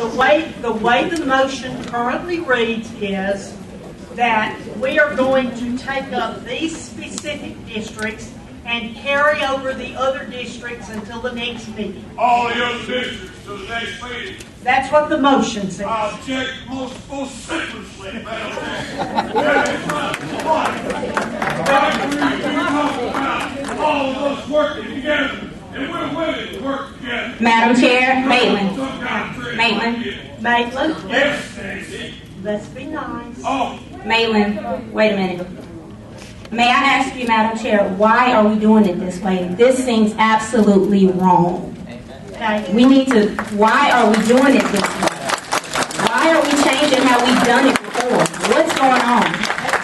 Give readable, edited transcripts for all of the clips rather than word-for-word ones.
The way the motion currently reads is that we are going to take up these specific districts and carry over the other districts until the next meeting. All the other districts to the next meeting. That's what the motion says. I object most seriously, Madam Chair. All of us working together, and we're willing to work together. Madam Chair, Maitland. Yes, Stacey. Let's be nice. Oh. Maitland, wait a minute. May I ask you, Madam Chair, why are we doing it this way? This seems absolutely wrong. We need to, why are we doing it this way? Why are we changing how we've done it before? What's going on?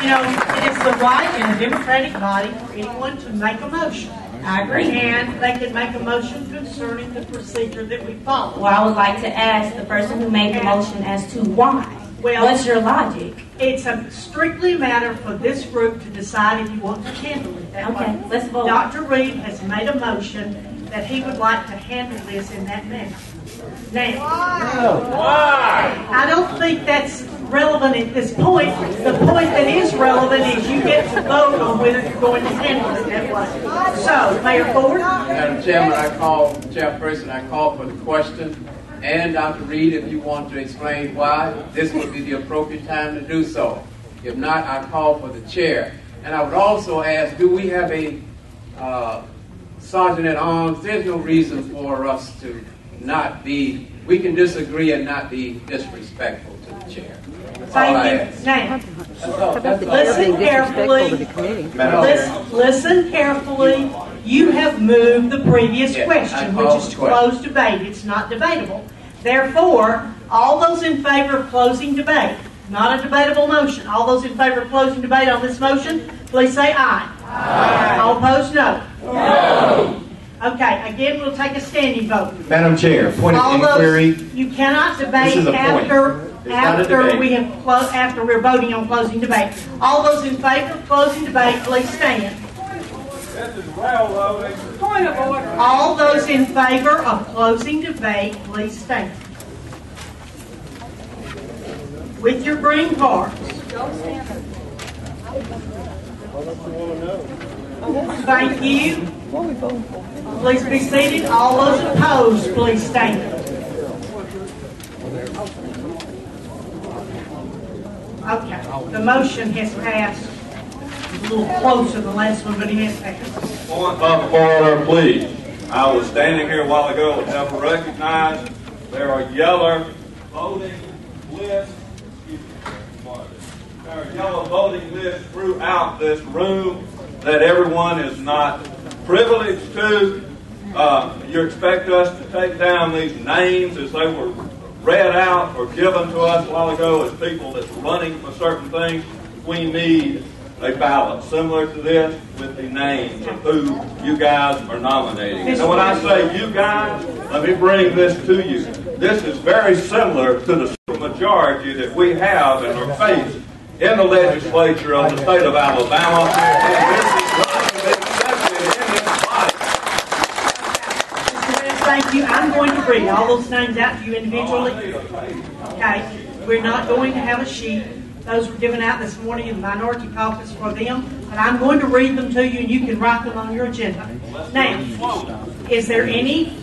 You know, it is the right in a democratic body for anyone to make a motion. I agree. And they can make a motion concerning the procedure that we follow. Well, I would like to ask the person who made the motion as to why. Well, what's your logic? It's a strictly matter for this group to decide if you want to handle it that way. Okay, let's vote. Dr. Reed has made a motion that he would like to handle this in that manner. Now, why? I don't think that's relevant at this point. The point that is relevant is you get to vote on whether you're going to handle it that way. So, Mayor Ford? Madam Chairman, I call for the question. And Dr. Reed, if you want to explain why, this would be the appropriate time to do so. If not, I call for the chair. And I would also ask, do we have a sergeant at arms? There's no reason for us to not be, we can disagree and not be disrespectful to the chair. Listen carefully. You have moved the previous question, which is to close debate. It's not debatable. Therefore, all those in favor of closing debate, not a debatable motion, all those in favor of closing debate on this motion, please say aye. Aye. All opposed, no. No. Okay, again, we'll take a standing vote. Madam Chair, point of inquiry. You cannot debate after we're voting on closing debate. All those in favor of closing debate, please stand. All those in favor of closing debate, please stand. With your green cards. Thank you. Please be seated. All those opposed, please stand. Okay, the motion has passed. A little closer than last one, but he has passed. Point of order, please. I was standing here a while ago and never recognized. There are yellow voting lists. There are yellow voting lists throughout this room that everyone is not privileged to. You expect us to take down these names as they were read out or given to us a while ago as people that's running for certain things. We need a ballot similar to this with the names of who you guys are nominating. And when I say you guys, let me bring this to you. This is very similar to the supermajority that we have and are faced in the legislature of the state of Alabama. And this is what is accepted in this body. Thank you. I'm going to bring all those names out to you individually. Okay. We're not going to have a sheet. Those were given out this morning in the minority caucus for them, and I'm going to read them to you, and you can write them on your agenda. Now, is there any?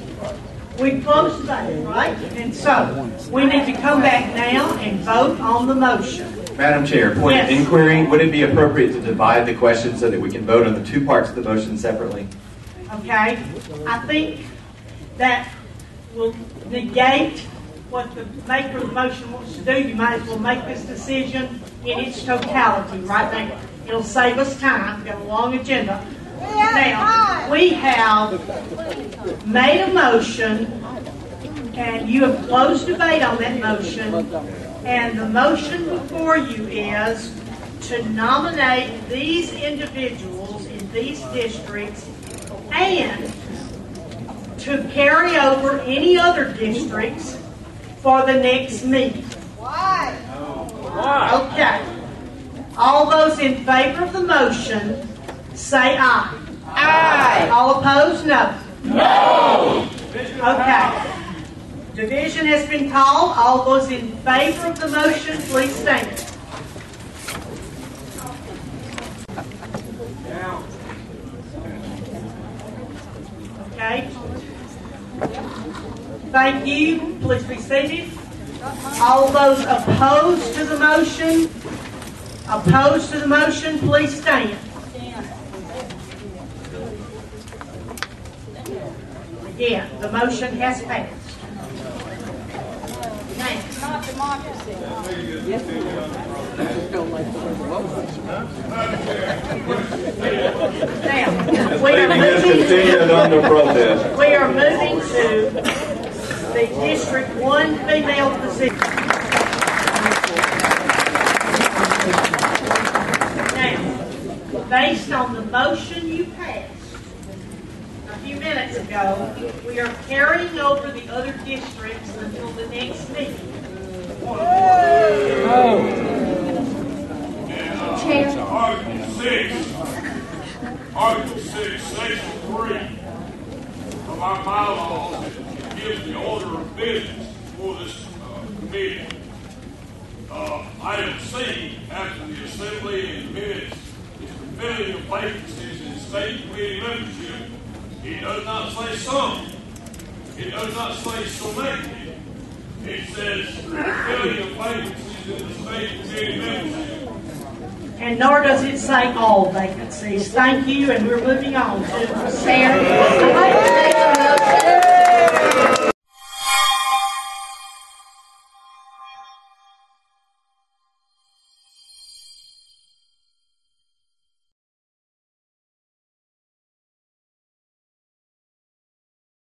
We closed today, right? And so, we need to come back now and vote on the motion. Madam Chair, point of inquiry, would it be appropriate to divide the question so that we can vote on the two parts of the motion separately? Okay. I think that will negate what the maker of the motion wants to do. You might as well make this decision in its totality right now. It'll save us time. We've got a long agenda. Now, we have made a motion, and you have closed debate on that motion, and the motion before you is to nominate these individuals in these districts and to carry over any other districts for the next meeting. Why? Okay. All those in favor of the motion, say aye. Aye. All opposed, no. No. Okay. Division has been called. All those in favor of the motion, please stand. Okay. Thank you. Please be seated. All those opposed to the motion, please stand. Again, the motion has passed. Not democracy. Now, we are moving to the District 1 female position. Now, based on the motion you passed a few minutes ago, we are carrying over the other districts until the next meeting. Article 6, Section 3 of our bylaws gives the order of business for this committee. Item C, after the assembly and minutes, is the filling of vacancies in state committee membership. It does not say some. It does not say selected. It says filling of vacancies in the state committee membership. And nor does it say all vacancies. Thank you, and we're moving on to Sarah.